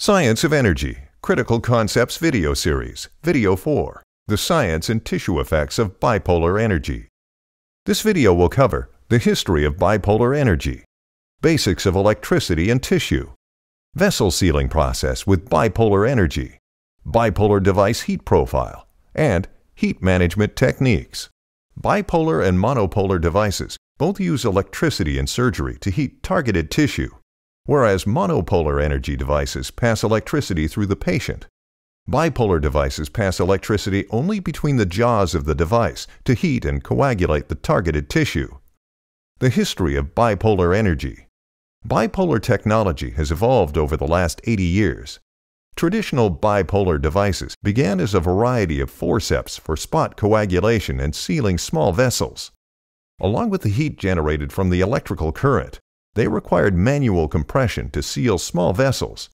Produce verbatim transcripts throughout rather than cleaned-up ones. Science of Energy, Critical Concepts Video Series, Video four, The Science and Tissue Effects of Bipolar Energy. This video will cover the history of bipolar energy, basics of electricity and tissue, vessel sealing process with bipolar energy, bipolar device heat profile, and heat management techniques. Bipolar and monopolar devices both use electricity in surgery to heat targeted tissue, whereas monopolar energy devices pass electricity through the patient. Bipolar devices pass electricity only between the jaws of the device to heat and coagulate the targeted tissue. The history of bipolar energy. Bipolar technology has evolved over the last eighty years. Traditional bipolar devices began as a variety of forceps for spot coagulation and sealing small vessels. Along with the heat generated from the electrical current, they required manual compression to seal small vessels.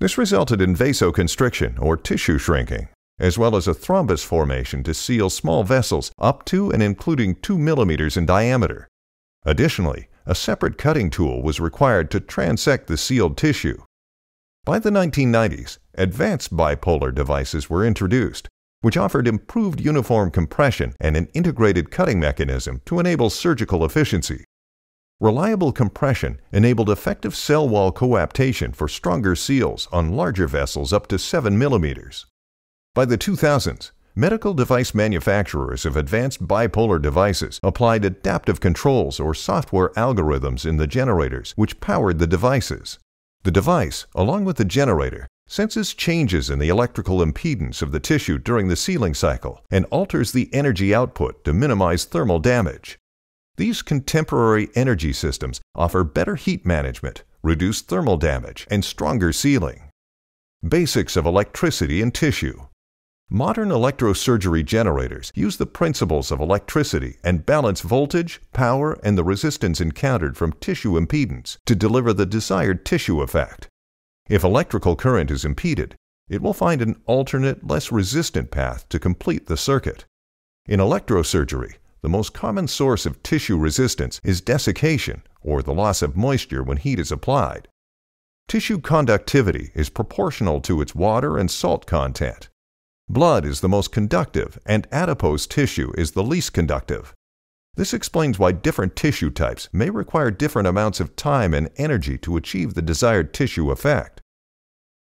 This resulted in vasoconstriction or tissue shrinking, as well as a thrombus formation to seal small vessels up to and including two millimeters in diameter. Additionally, a separate cutting tool was required to transect the sealed tissue. By the nineteen nineties, advanced bipolar devices were introduced, which offered improved uniform compression and an integrated cutting mechanism to enable surgical efficiency. Reliable compression enabled effective cell wall coaptation for stronger seals on larger vessels up to seven millimeters. By the two thousands, medical device manufacturers of advanced bipolar devices applied adaptive controls or software algorithms in the generators which powered the devices. The device, along with the generator, senses changes in the electrical impedance of the tissue during the sealing cycle and alters the energy output to minimize thermal damage. These contemporary energy systems offer better heat management, reduced thermal damage, and stronger sealing. Basics of electricity and tissue. Modern electrosurgery generators use the principles of electricity and balance voltage, power, and the resistance encountered from tissue impedance to deliver the desired tissue effect. If electrical current is impeded, it will find an alternate, less resistant path to complete the circuit. In electrosurgery, the most common source of tissue resistance is desiccation, or the loss of moisture when heat is applied. Tissue conductivity is proportional to its water and salt content. Blood is the most conductive, and adipose tissue is the least conductive. This explains why different tissue types may require different amounts of time and energy to achieve the desired tissue effect.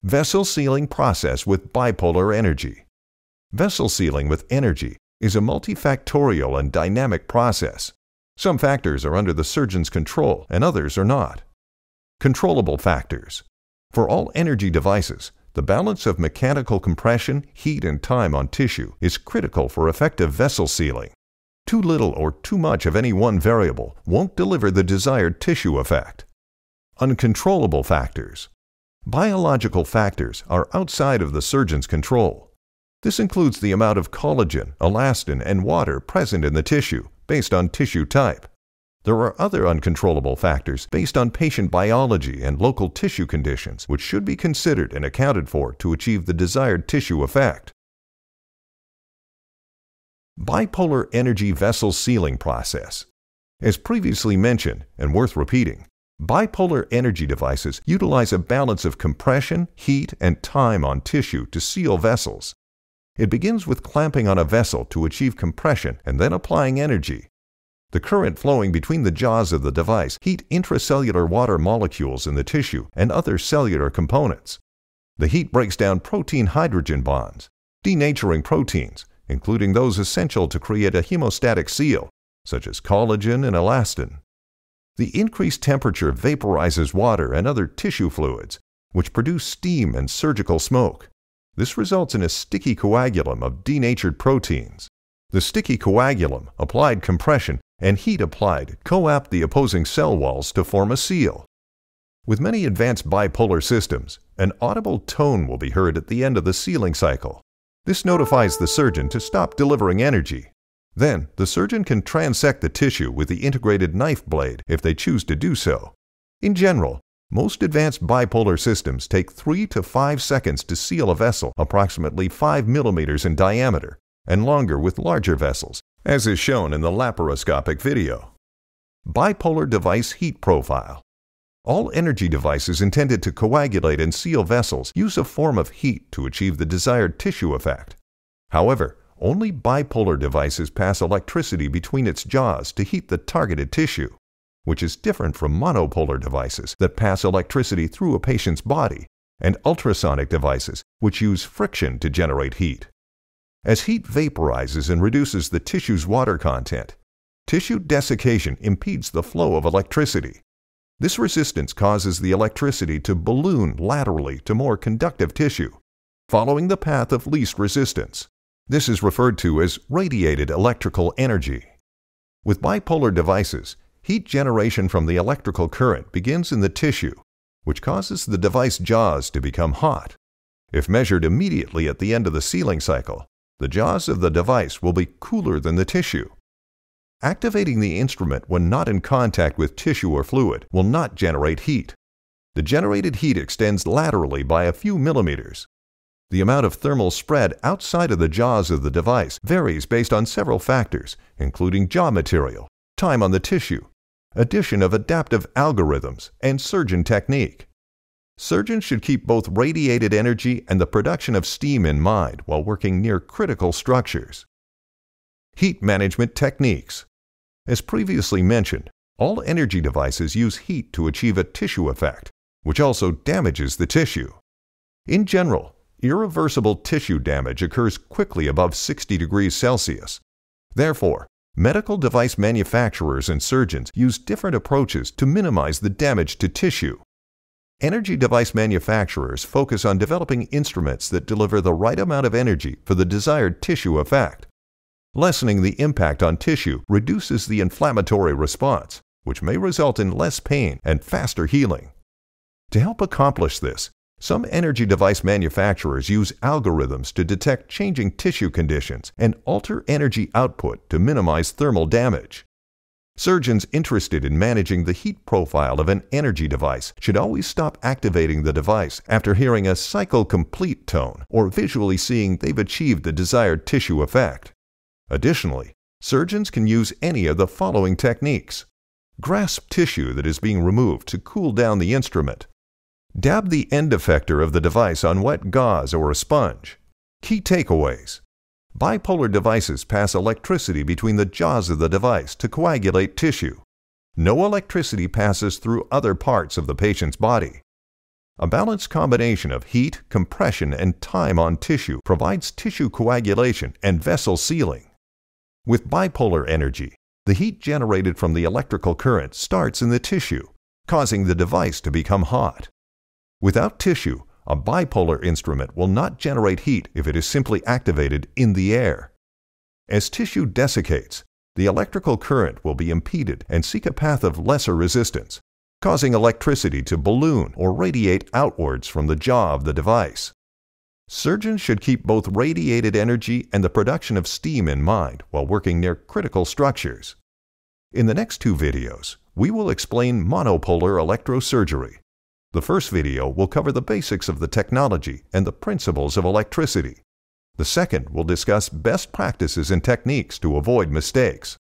Vessel sealing process with bipolar energy. Vessel sealing with energy is a multifactorial and dynamic process. Some factors are under the surgeon's control and others are not. Controllable factors. For all energy devices, the balance of mechanical compression, heat, and time on tissue is critical for effective vessel sealing. Too little or too much of any one variable won't deliver the desired tissue effect. Uncontrollable factors. Biological factors are outside of the surgeon's control. This includes the amount of collagen, elastin, and water present in the tissue based on tissue type. There are other uncontrollable factors based on patient biology and local tissue conditions which should be considered and accounted for to achieve the desired tissue effect. Bipolar energy vessel sealing process. As previously mentioned, and worth repeating, bipolar energy devices utilize a balance of compression, heat, and time on tissue to seal vessels. It begins with clamping on a vessel to achieve compression and then applying energy. The current flowing between the jaws of the device heats intracellular water molecules in the tissue and other cellular components. The heat breaks down protein-hydrogen bonds, denaturing proteins, including those essential to create a hemostatic seal, such as collagen and elastin. The increased temperature vaporizes water and other tissue fluids, which produce steam and surgical smoke. This results in a sticky coagulum of denatured proteins. The sticky coagulum, applied compression, and heat applied coapt the opposing cell walls to form a seal. With many advanced bipolar systems, an audible tone will be heard at the end of the sealing cycle. This notifies the surgeon to stop delivering energy. Then, the surgeon can transect the tissue with the integrated knife blade if they choose to do so. In general, most advanced bipolar systems take three to five seconds to seal a vessel approximately five millimeters in diameter, and longer with larger vessels, as is shown in the laparoscopic video. Bipolar device heat profile. All energy devices intended to coagulate and seal vessels use a form of heat to achieve the desired tissue effect. However, only bipolar devices pass electricity between its jaws to heat the targeted tissue, which is different from monopolar devices that pass electricity through a patient's body, and ultrasonic devices which use friction to generate heat. As heat vaporizes and reduces the tissue's water content, tissue desiccation impedes the flow of electricity. This resistance causes the electricity to balloon laterally to more conductive tissue, following the path of least resistance. This is referred to as radiated electrical energy. With bipolar devices, heat generation from the electrical current begins in the tissue, which causes the device jaws to become hot. If measured immediately at the end of the sealing cycle, the jaws of the device will be cooler than the tissue. Activating the instrument when not in contact with tissue or fluid will not generate heat. The generated heat extends laterally by a few millimeters. The amount of thermal spread outside of the jaws of the device varies based on several factors, including jaw material, time on the tissue, addition of adaptive algorithms, and surgeon technique. Surgeons should keep both radiated energy and the production of steam in mind while working near critical structures. Heat management techniques. As previously mentioned, all energy devices use heat to achieve a tissue effect, which also damages the tissue. In general, irreversible tissue damage occurs quickly above sixty degrees Celsius. Therefore, medical device manufacturers and surgeons use different approaches to minimize the damage to tissue. Energy device manufacturers focus on developing instruments that deliver the right amount of energy for the desired tissue effect. Lessening the impact on tissue reduces the inflammatory response, which may result in less pain and faster healing. To help accomplish this, some energy device manufacturers use algorithms to detect changing tissue conditions and alter energy output to minimize thermal damage. Surgeons interested in managing the heat profile of an energy device should always stop activating the device after hearing a cycle complete tone or visually seeing they've achieved the desired tissue effect. Additionally, surgeons can use any of the following techniques. Grasp tissue that is being removed to cool down the instrument. Dab the end effector of the device on wet gauze or a sponge. Key takeaways. Bipolar devices pass electricity between the jaws of the device to coagulate tissue. No electricity passes through other parts of the patient's body. A balanced combination of heat, compression, and time on tissue provides tissue coagulation and vessel sealing. With bipolar energy, the heat generated from the electrical current starts in the tissue, causing the device to become hot. Without tissue, a bipolar instrument will not generate heat if it is simply activated in the air. As tissue desiccates, the electrical current will be impeded and seek a path of lesser resistance, causing electricity to balloon or radiate outwards from the jaw of the device. Surgeons should keep both radiated energy and the production of steam in mind while working near critical structures. In the next two videos, we will explain monopolar electrosurgery. The first video will cover the basics of the technology and the principles of electricity. The second will discuss best practices and techniques to avoid mistakes.